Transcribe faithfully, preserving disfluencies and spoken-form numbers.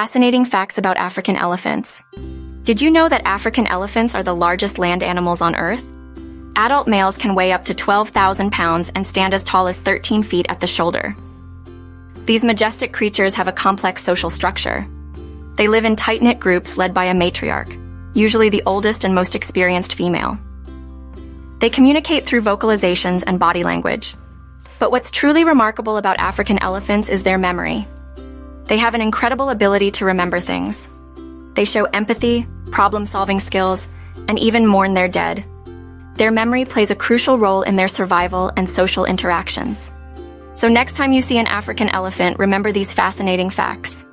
Fascinating facts about African elephants. Did you know that African elephants are the largest land animals on Earth? Adult males can weigh up to twelve thousand pounds and stand as tall as thirteen feet at the shoulder. These majestic creatures have a complex social structure. They live in tight-knit groups led by a matriarch, usually the oldest and most experienced female. They communicate through vocalizations and body language. But what's truly remarkable about African elephants is their memory. They have an incredible ability to remember things. They show empathy, problem-solving skills, and even mourn their dead. Their memory plays a crucial role in their survival and social interactions. So next time you see an African elephant, remember these fascinating facts.